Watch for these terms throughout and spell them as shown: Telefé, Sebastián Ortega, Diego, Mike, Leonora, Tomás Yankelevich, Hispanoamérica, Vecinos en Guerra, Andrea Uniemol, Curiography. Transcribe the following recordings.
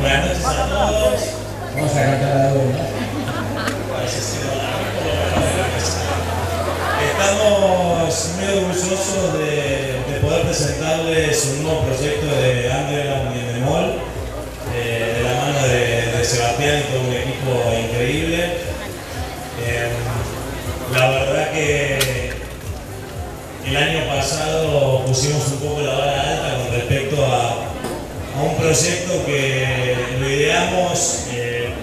Buenas noches a todos. Vamos a cantar a la una. Estamos muy orgullosos de poder presentarles un nuevo proyecto de Andrea Uniemol, de la mano de Sebastián y todo un equipo increíble. La verdad que el año pasado pusimos un poco la vara alta con respecto a un proyecto que lo ideamos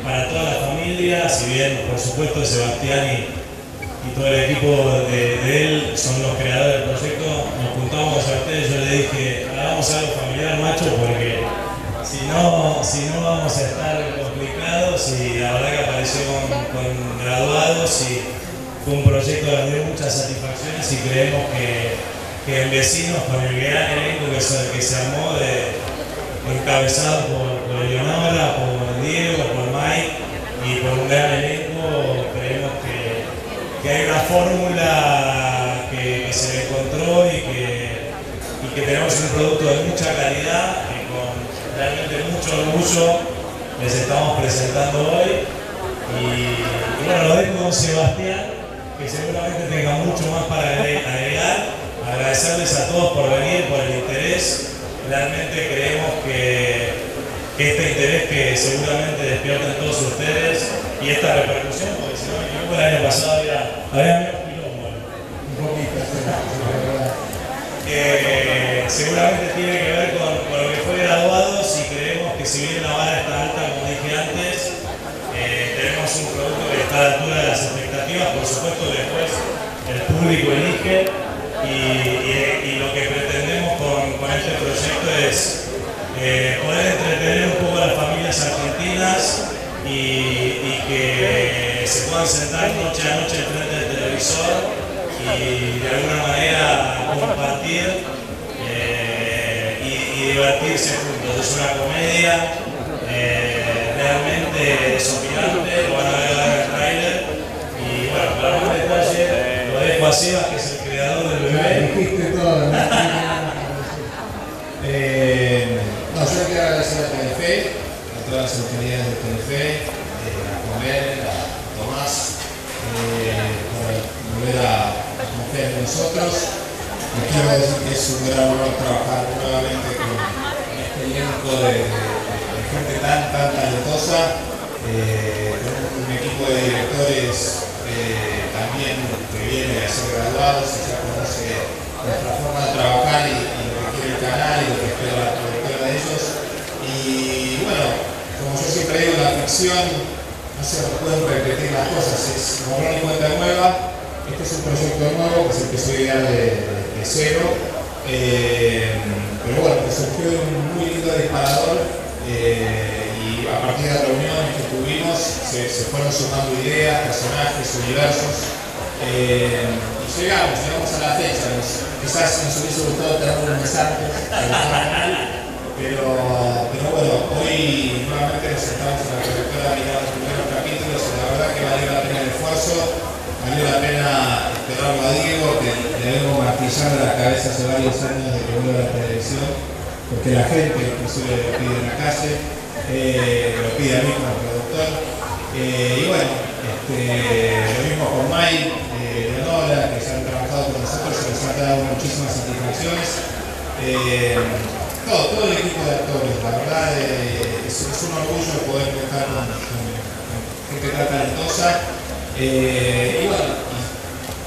para toda la familia, si bien por supuesto Sebastián y todo el equipo de él son los creadores del proyecto. Nos juntamos con Sebastián y yo le dije, hagamos algo familiar, macho, porque si no vamos a estar complicados, y la verdad que apareció con graduados y fue un proyecto que nos dio muchas satisfacciones y creemos que en vecinos, con el gran elenco que se armó, encabezado por Leonora, por Diego, por Mike y por un gran elenco, creemos que hay una fórmula que se le encontró y que tenemos un producto de mucha calidad y con realmente mucho orgullo les estamos presentando hoy. Y bueno, lo dejo con Sebastián, que seguramente tenga mucho más para agregar. Agradecerles a todos por venir, por el interés. Realmente creemos que este interés que seguramente despiertan todos ustedes y esta repercusión, porque si no me equivoco, el año pasado había un poquito, que seguramente tiene que ver con lo que fue graduados, y creemos que si bien la vara está alta, como dije antes, tenemos un producto que está a la altura de las expectativas. Por supuesto, después el público elige y lo que pretendemos con este proyecto es poder entretener un poco a las familias argentinas y que se puedan sentar noche a noche frente al televisor y de alguna manera compartir y divertirse juntos. Es una comedia, realmente desopilante, lo van a ver en el trailer. Y bueno, para más detalle lo dejo a Sebas, que es el creador del bebé. Yo quiero agradecer a Telefé, a todas las autoridades de Telefé, a Comer, a Tomás, por volver a confiar en nosotros. Y quiero decir que es un gran honor trabajar nuevamente con este elenco de gente tan talentosa. Tenemos un equipo de directores también que viene a ser graduados y ya conoce nuestra forma de trabajar y lo que quiere el canal y lo que espera la productora de ellos. Y bueno, como yo siempre digo, la ficción no se pueden repetir las cosas, es como una cuenta nueva. Este es un proyecto nuevo que se empezó a idear de cero, pero bueno, que surgió un muy lindo disparador, y a partir de las reuniones que tuvimos se fueron sumando ideas, personajes, universos. Y llegamos a la fecha. Quizás nos hubiese gustado tener un mensaje, pero bueno, hoy nuevamente nos sentamos en la productora, miramos primeros capítulos y la verdad que valió la pena el esfuerzo, valió la pena esperarlo a Diego, que le vengo martillando la cabeza hace varios años de que vuelva a la televisión, porque la gente inclusive lo pide en la calle, lo pide a mí como productor, y bueno. Lo mismo con Mike, Leonora, que se han trabajado con nosotros, se les han dado muchísimas satisfacciones. Todo el equipo de actores, la verdad, es un orgullo poder contar con gente tan talentosa. Y bueno,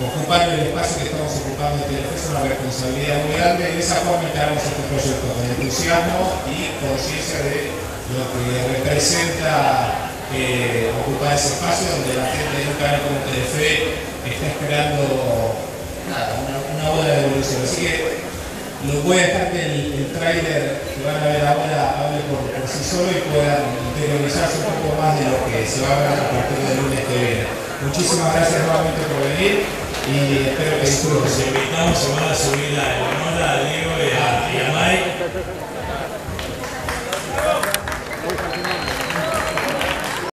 ocupar el espacio que estamos ocupando en Telefé es una responsabilidad muy grande. De esa forma encaramos este proyecto con entusiasmo y conciencia de lo que representa. Ocupar ese espacio donde la gente de un canal como Telefé está esperando una buena evolución. Así que no voy a dejar que el tráiler que van a ver ahora hable por sí solo y puedan interiorizarse un poco más de lo que se va a hablar a partir del lunes que viene. Muchísimas gracias nuevamente por venir y espero que disfruten. Los invitamos, se van a subir a Leonora, a Diego y a Mike.